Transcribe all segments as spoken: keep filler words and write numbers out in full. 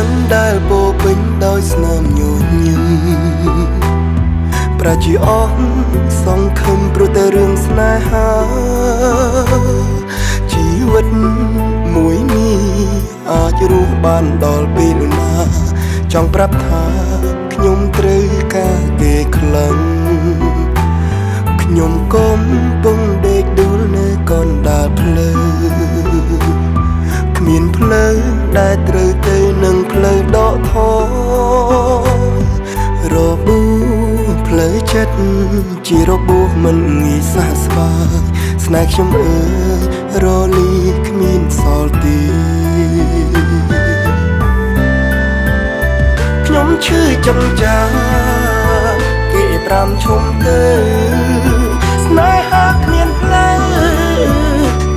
em đai bố bính đôi nam nhộn nhịp. Pra chỉ ôm song khâm pro tê rương snai ha. Chỉ vật mũi mi à chưa ru ban đòi pin na. Trong prap tha nhung trư ca kề khlang. Nhung côm bông đê đu nơi con đà plơ. Miền plơ đại trời tây nâng plơ đỏ thoi. Rô bu plơ chất chỉ rô bu mình nghĩ xa xa. Snack chấm ơi rô ly miền salty. Nhóm chơi chấm chà kệ tram chôm tơ. Snack hát miền plơ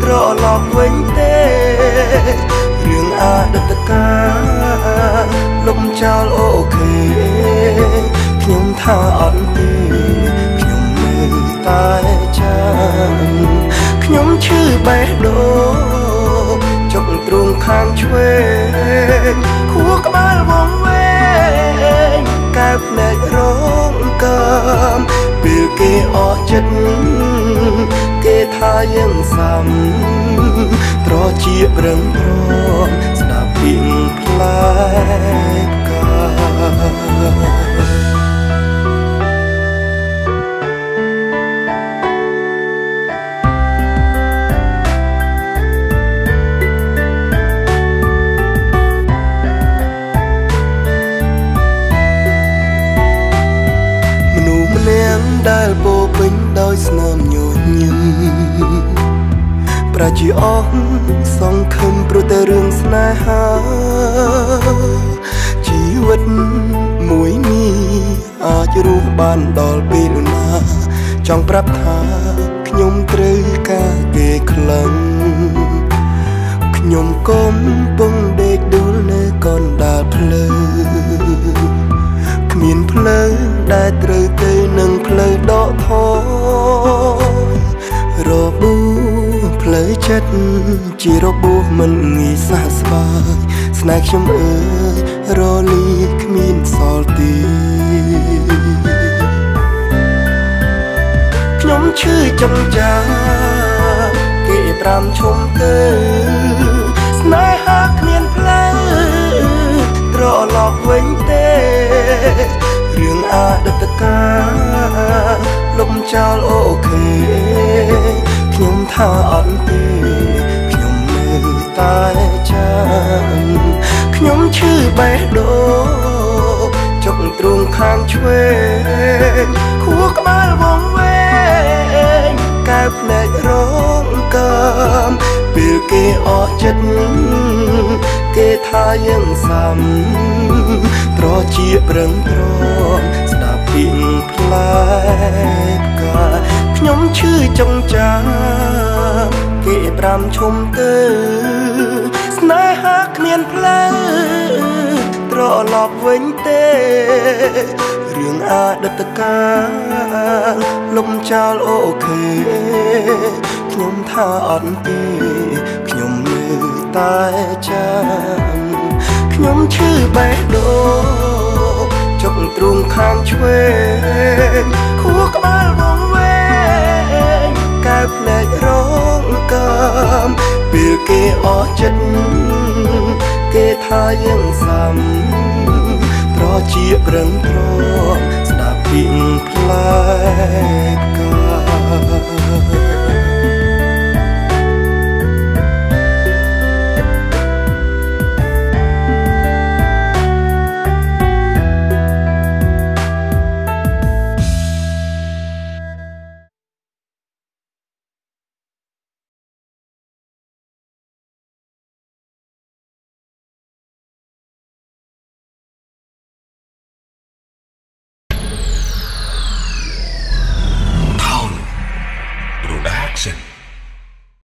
trọ lọt quanh tê. Riêng a đất ca lúc trao ok nhung tha ăn tê nhung người ta chăng nhung chữ bài đồ trong truông khang chuê khua các ba vòng về cạp nẹt rong cơm bìa kê o chân kê tha yên sầm trò chia rừng rong đạp bình lai ca. Đài bố bính đôi nam nhộn nhịp. Pra chỉ ôm song khâm pro tê rương snai ha. Chỉ vật mũi mi à chưa ru ban đòi pin na. Trong prap tha nhung trư ca kề khlang. Nhung côm bông đê đu nơi con đà plơ. Miền plơ đại trời tây nâng plơ đỏ thoi. Rô bu plơ chất chỉ rô bu mình nghĩ xa xa. Snack chấm ơi rô ly miền salty. Nhóm chơi chấm chà kệ tram chôm tơ. Snack hát miền plơ trọ lọt quanh tê. Riêng a đất ca lúc trao ok nhung tha ăn tê nhung người ta chăng nhung chữ bài đồ trong truông khang chuê khua các ba vòng về cạp nẹt rong cơm bìa kê o chất kê tha yên sầm trò chia rừng rong đạp bình lai ca. Nhóm chữ trong trà kệ tram chôm tơ. Snack hát miền plơ trọ lọt quanh tê. Riêng a đất ca lúc trao ok nhung tha ăn tê nhung người ta chăng nhóm chữ bài đồ trong truông khang chuê khua các ba vòng về cạp nẹt rong cơm bìa kê o chất kê tha yên sầm trò chia rừng rong đạp bình lai ca. Action.